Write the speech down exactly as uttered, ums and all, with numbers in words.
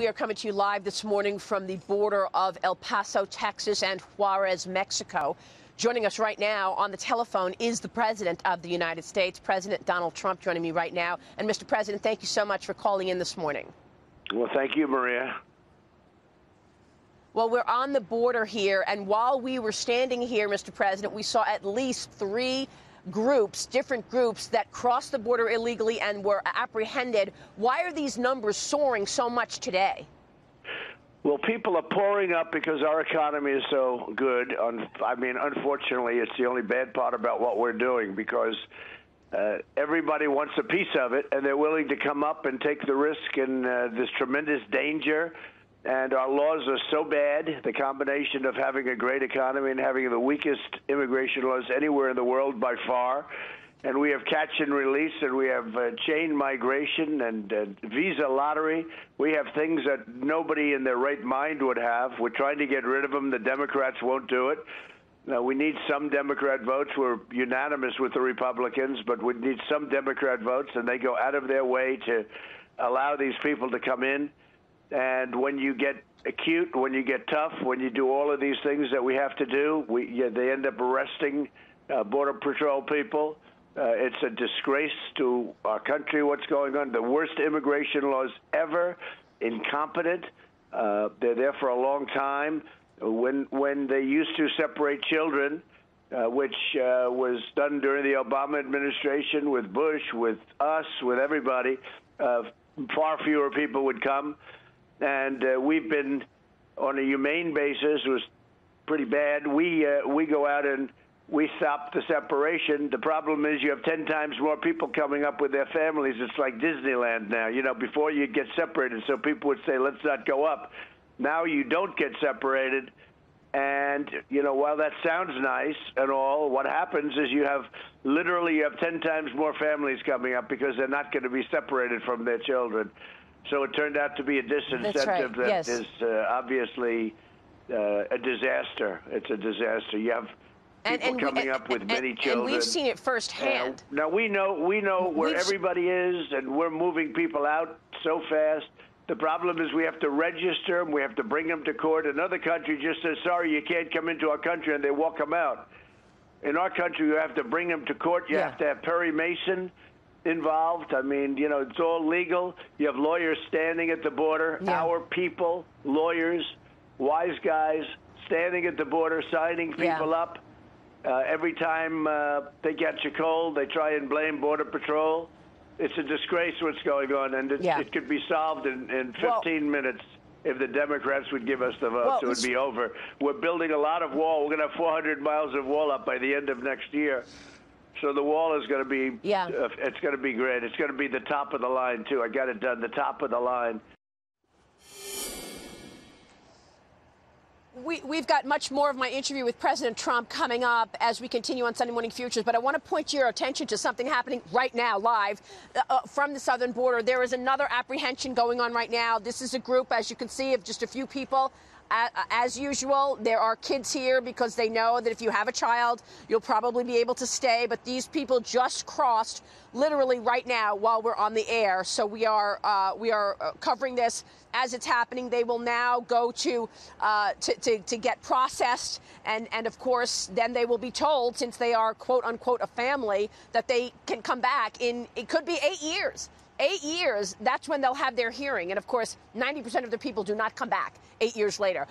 We are coming to you live this morning from the border of El Paso, Texas, and Juarez, Mexico. Joining us right now on the telephone is the President of the United States, President Donald Trump, joining me right now. And, Mister President, thank you so much for calling in this morning. Well, thank you, Maria. Well, we're on the border here, and while we were standing here, Mister President, we saw at least three groups, different groups, that crossed the border illegally and were apprehended. Why are these numbers soaring so much today? Well, people are pouring up because our economy is so good. I mean, unfortunately, it's the only bad part about what we're doing, because uh, everybody wants a piece of it, and they're willing to come up and take the risk and uh, this tremendous danger. And our laws are so bad, the combination of having a great economy and having the weakest immigration laws anywhere in the world by far. And we have catch and release, and we have uh, chain migration and uh, visa lottery. We have things that nobody in their right mind would have. We're trying to get rid of them. The Democrats won't do it. Now, we need some Democrat votes. We're unanimous with the Republicans, but we need some Democrat votes, and they go out of their way to allow these people to come in. And when you get acute, when you get tough, when you do all of these things that we have to do, we, yeah, they end up arresting uh, Border Patrol people. Uh, it's a disgrace to our country, what's going on. The worst immigration laws ever, incompetent. Uh, they're there for a long time. When, when they used to separate children, uh, which uh, was done during the Obama administration with Bush, with us, with everybody, uh, far fewer people would come. And uh, we've been, on a humane basis, was pretty bad. We uh, we go out and we stop the separation. The problem is you have ten times more people coming up with their families. It's like Disneyland now. You know, before you'd get separated, so people would say, let's not go up. Now you don't get separated. And, you know, while that sounds nice and all, what happens is you have literally you have ten times more families coming up because they're not going to be separated from their children. So it turned out to be a disincentive. That's right. That yes. is uh, obviously uh, a disaster. It's a disaster. You have people and, and coming we, up with and, many children. And we've seen it firsthand. Uh, now, we know, we know where we've everybody is, and we're moving people out so fast. The problem is we have to register them. We have to bring them to court. Another country just says, sorry, you can't come into our country, and they walk them out. In our country, you have to bring them to court. You yeah. have to have Perry Mason involved. I mean, you know, it's all legal. You have lawyers standing at the border, yeah. our people, lawyers, wise guys standing at the border, signing people yeah. up. Uh, every time uh, they get you cold, they try and blame Border Patrol. It's a disgrace what's going on, and it, yeah. it could be solved in, in fifteen well, minutes if the Democrats would give us the votes. Well, it would be over. We're building a lot of wall. We're going to have four hundred miles of wall up by the end of next year. So the wall is going to be, yeah. uh, it's going to be great. It's going to be the top of the line, too. I got it done, the top of the line. We, we've got much more of my interview with President Trump coming up as we continue on Sunday Morning Futures, but I want to point your attention to something happening right now, live, uh, from the southern border. There is another apprehension going on right now. This is a group, as you can see, of just a few people. As usual, there are kids here because they know that if you have a child, you'll probably be able to stay. But these people just crossed literally right now while we're on the air. So we are uh, we are covering this as it's happening. They will now go to uh, to, to, to get processed. And, and, of course, then they will be told, since they are, quote, unquote, a family, that they can come back in, it could be eight years. Eight years, that's when they'll have their hearing. And, of course, ninety percent of the people do not come back eight years later.